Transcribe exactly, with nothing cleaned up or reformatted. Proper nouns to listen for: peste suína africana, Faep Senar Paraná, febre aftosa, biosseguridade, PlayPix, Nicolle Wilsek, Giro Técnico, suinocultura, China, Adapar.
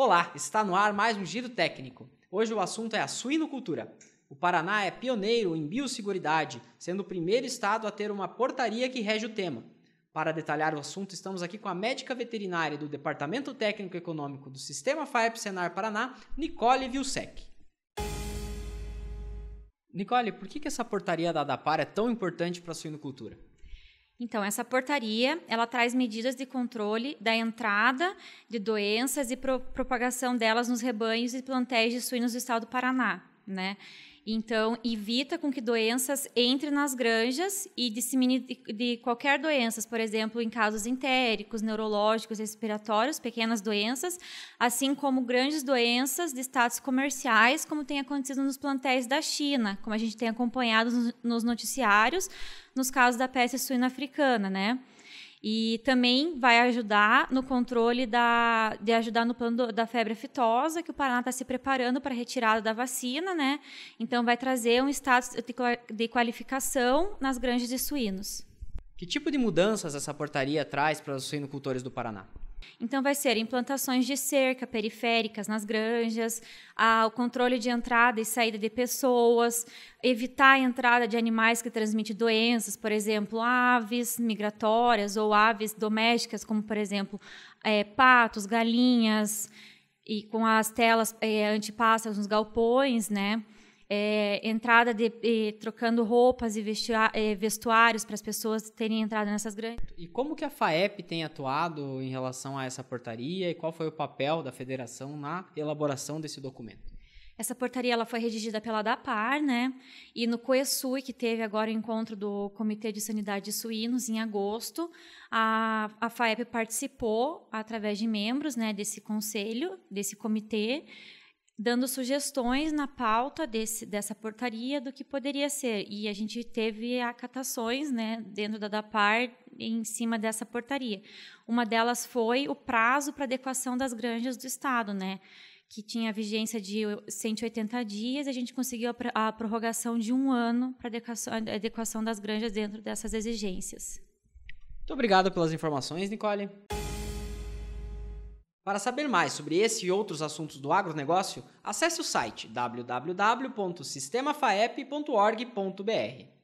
Olá, está no ar mais um Giro Técnico. Hoje o assunto é a suinocultura. O Paraná é pioneiro em biosseguridade, sendo o primeiro estado a ter uma portaria que rege o tema. Para detalhar o assunto, estamos aqui com a médica veterinária do Departamento Técnico Econômico do Sistema Faep Senar Paraná, Nicolle Wilsek. Nicolle, por que essa portaria da Adapar é tão importante para a suinocultura? Então, essa portaria, ela traz medidas de controle da entrada de doenças e pro propagação delas nos rebanhos e plantéis de suínos do estado do Paraná, né? Então, evita com que doenças entrem nas granjas e dissemine de, de qualquer doenças, por exemplo, em casos entéricos, neurológicos, respiratórios, pequenas doenças, assim como grandes doenças de status comerciais, como tem acontecido nos plantéis da China, como a gente tem acompanhado nos, nos noticiários, nos casos da peste suína africana, né? E também vai ajudar no controle da, de ajudar no plano do, da febre aftosa, que o Paraná está se preparando para a retirada da vacina, né? Então, vai trazer um status de qualificação nas granjas de suínos. Que tipo de mudanças essa portaria traz para os suinocultores do Paraná? Então, vai ser implantações de cerca periféricas nas granjas, a, o controle de entrada e saída de pessoas, evitar a entrada de animais que transmitem doenças, por exemplo, aves migratórias ou aves domésticas, como, por exemplo, é, patos, galinhas, e com as telas é, antipássaros nos galpões, né? É, entrada de eh, trocando roupas e eh, vestuários para as pessoas terem entrado nessas granjas. E como que a Faep tem atuado em relação a essa portaria e qual foi o papel da federação na elaboração desse documento? Essa portaria ela foi redigida pela Adapar, né? E no C O E-S U I, que teve agora o encontro do Comitê de Sanidade de Suínos, em agosto, a, a Faep participou, através de membros, né, desse conselho, desse comitê, dando sugestões na pauta desse, dessa portaria do que poderia ser. E a gente teve acatações, né, dentro da Adapar em cima dessa portaria. Uma delas foi o prazo para adequação das granjas do Estado, né, que tinha vigência de cento e oitenta dias, a gente conseguiu a prorrogação de um ano para a adequação das granjas dentro dessas exigências. Muito obrigado pelas informações, Nicolle. Para saber mais sobre esse e outros assuntos do agronegócio, acesse o site w w w ponto sistema faep ponto org ponto br.